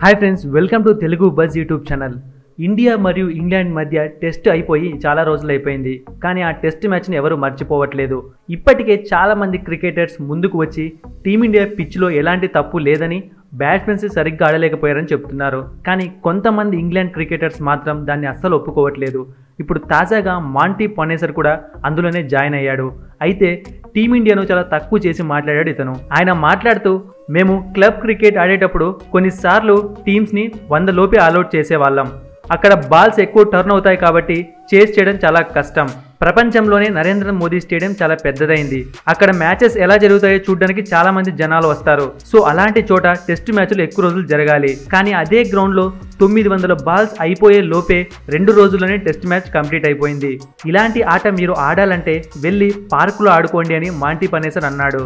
Hi friends welcome to Telugu buzz YouTube channel India मरियु England मध्य test अयिपोयि चाला रोजुलैपोयिंदि कानी आ टेस्ट मैच नि एवरू मर्चिपोवट्लेदु इप्पटिके चाला मंदी क्रिकेटर्स मुंदुकु वच्ची टीम इंडिया पिच लो एलांटी तप्पु लेदनी బ్యాట్స్మెన్స్ సరిగ్గా ఆడలేకపోయారని చెప్తున్నారు కానీ కొంతమంది ఇంగ్లాండ్ క్రికెటర్స్ మాత్రం దాన్ని అస్సలు ఒప్పుకోవట్లేదు ఇప్పుడు తాజాగా మాంటీ పనేసర్ కూడా అందులోనే జాయిన్ అయ్యాడు అయితే టీమ్ ఇండియాను చాలా తక్కువ చేసి మాట్లాడాడు ఇతను ఆయన మాట్లాడుతూ మేము క్లబ్ క్రికెట్ ఆడేటప్పుడు కొన్నిసార్లు టీమ్స్ ని 100 లోపే ఆల్ అవుట్ చేసేవాళ్ళం అక్కడ బాల్స్ ఎక్కువ టర్న్ అవుతాయి కాబట్టి చేస్ చేయడం చాలా కష్టం ప్రపంచంలోనే నరేంద్ర మోదీ స్టేడియం చాలా పెద్దదైంది అక్కడ మ్యాచెస్ ఎలా జరుగుతాయో చూడడానికి చాలా మంది జనాలు వస్తారు సో అలాంటి చోట టెస్ట్ మ్యాచ్లు ఎక్కువ రోజులు జరగాలి కానీ అదే గ్రౌండ్ లో 900 బాల్స్ అయిపోయే లోపే 2 రోజుల్లోనే టెస్ట్ మ్యాచ్ కంప్లీట్ అయిపోయింది ఇలాంటి ఆట మీరు ఆడాలంటే వెళ్ళి పార్క్ లో ఆడుకోండి అని మాంటీ పనేసర్ అన్నాడు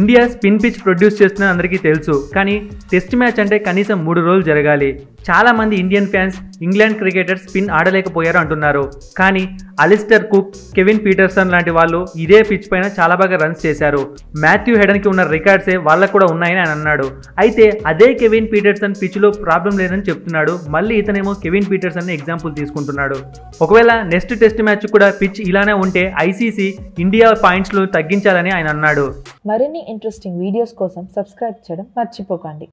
ఇండియా స్పిన్ పిచ్ ప్రొడ్యూస్ చేస్తున్న అందరికీ తెలుసు కానీ టెస్ట్ మ్యాచ్ అంటే కనీసం 3 రోజులు జరగాలి చాలా మంది Indian fans England cricketers spin ఆడలేకపోయారు అంటున్నారు కానీ అలిస్టర్ కుక్ కెవిన్ పీటర్సన్ లాంటి వాళ్ళు ఇదే పిచ్ పైన చాలా బాగా రన్స్ చేశారు మాథ్యూ హెడన్ కి ఉన్న రికార్డ్స్ వాళ్ళకు కూడా ఉన్నాయని అన్నాడు అయితే అదే కెవిన్ పీటర్సన్ పిచ్ లో ప్రాబ్లం లేదని చెప్తున్నాడు మళ్ళీ ఇతనేమో కెవిన్ పీటర్సన్ ని ఎగ్జాంపుల్ తీసుకుంటున్నాడు ఒకవేళ నెక్స్ట్ టెస్ట్ మ్యాచ్ కూడా పిచ్ ఇలానే ఉంటే ఐసీసీ ఇండియా పాయింట్స్ ను తగ్గించాలని ఆయన అన్నాడు మరిన్ని ఇంట్రెస్టింగ్ వీడియోస్ కోసం సబ్స్క్రైబ్ చేయడం మర్చిపోకండి।